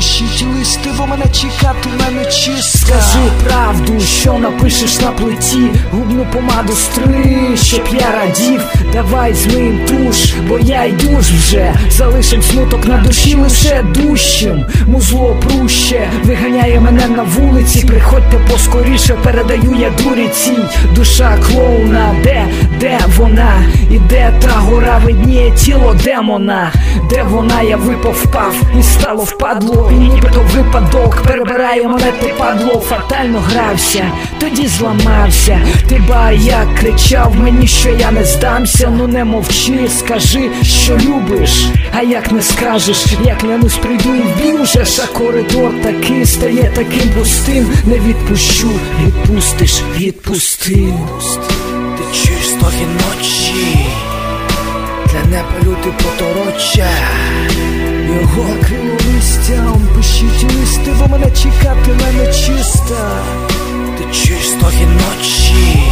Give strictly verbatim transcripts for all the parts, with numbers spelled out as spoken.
пишіть листи, бо мене чекатиме нечиста. Скажи правду, що напишеш на плиті, губну помаду стри, щоб я радів. Давай змінь туш, бо я йду ж вже. Залишим смуток на душі лише дужчим. Музло пруще виганяє мене на вулиці. Приходьте поскоріше, передаю я дуріці. Душа клоуна, де, де вона? І де та гора видніє тіло демона? Де вона? Я випав, впав і стало впадло. І нібито випадок перебирає мене, ти падло. Фатально грався, тоді зламався. Ти ба як кричав мені, що я не здамся. Ну не мовчи, скажи, що любиш. А як не скажеш, як клянусь, прийду і бій уже. А коридор такий стає таким пустим. Не відпущу, відпустиш, відпусти. Ти чуєш стогін ночі, для неба люди потороча, його крило листям. Пишіть листи, бо мене чекатиме нечиста. Ти чуєш стогін ночі,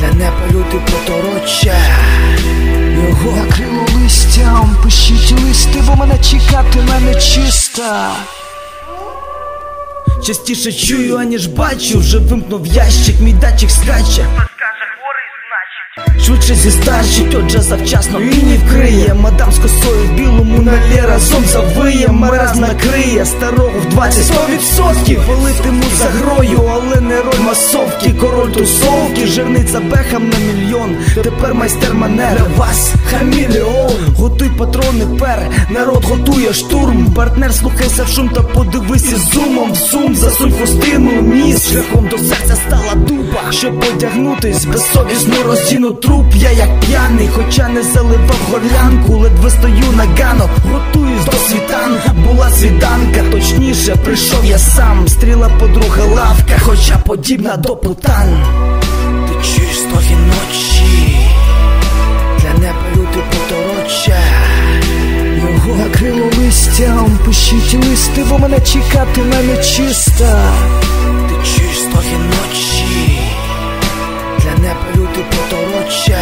для неба люди потороча, його крило листям. Пишіть листи, бо мене чекатиме нечиста. Частіше чую, аніж бачу. Вже вимкнув ящик, мій датчик скаче. Швидше зістарчить, отже завчасно і не вкриє. Мадам з косою в білому налі разом завиє. Мараз накриє старого в двадцять сто відсотків. Велитиму за грою, але не роль масовки. Король тусовки, жирниця бехам на мільйон. Тепер майстер манер, вас хамелеон. Готуй патрони пер, народ готує штурм. Партнер, слухайся в шум та подивись із зумом. В зум засунь фустину міс, шляхом до серця стала дуба. Щоб одягнутись, безсовісно розтіну труп. Я як п'яний, хоча не заливав горлянку. Ледве стою на ганок, готуюсь до світанку. Була світанка, точніше, прийшов я сам. Стріла подруга лавка, хоча подібна до путан. Ти чуєш стогін ночі, для неба люди потороча, його крило листям. Пишіть листи, бо мене чекатиме нечиста. Ти чуєш стогін ночі, для неба люди потороча,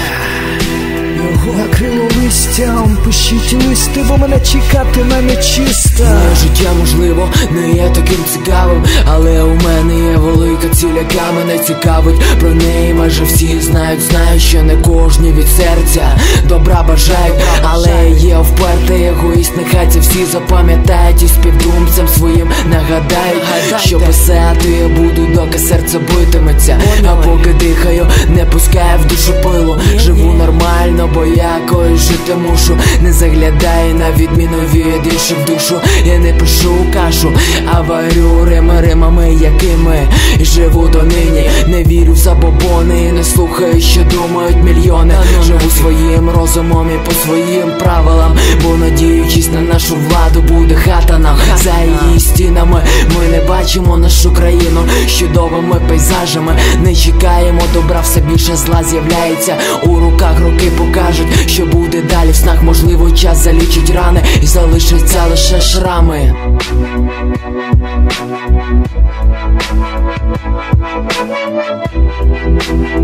його крило листям. Пишіть листи, бо мене чекатиме нечиста. Моє життя, можливо, не є таким цікавим, але у мене є велика ціль, яка мене цікавить. Про неї майже всі знають, знають, що не кожні від серця добра бажають, але є впертий егоїст. Нехай це всі запам'ятають і співдумцям своїм нагадають, що писати я буду, доки серце битиметься. А поки дихаю, не пускаю в душу пилу. Живу нормально, бо якось жити мушу. Не заглядаю на відміну від інших в душу. Я не пишу кашу, а варю рими римами, якими і живу донині. Не вірю в забобони, не слухаю, що думають мільйони. Живу своїм розумом і по своїм правилам, бо надіючись на нашу владу, буде хата нам за її стінами. Ми не бачимо нашу країну з чудовими пейзажами, не чекаємо добра, все більше зла з'являється у руках. Роки покажуть, що буде далі в снах. Можливо, час залічить рани і залишаться лише шрами. We'll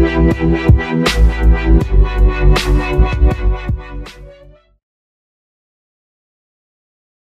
be right back.